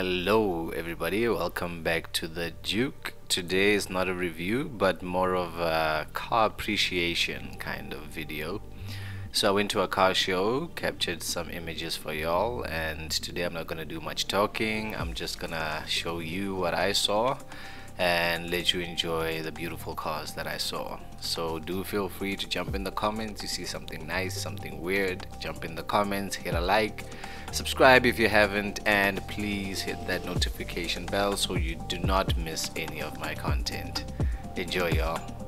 Hello everybody, welcome back to The Duke. Today is not a review but more of a car appreciation kind of video. So I went to a car show, captured some images for y'all, and today I'm not gonna do much talking. I'm just gonna show you what I saw and let you enjoy the beautiful cars that I saw. So do feel free to jump in the comments. You see something nice, something weird, jump in the comments, hit a like, subscribe if you haven't, and please hit that notification bell so you do not miss any of my content. Enjoy y'all.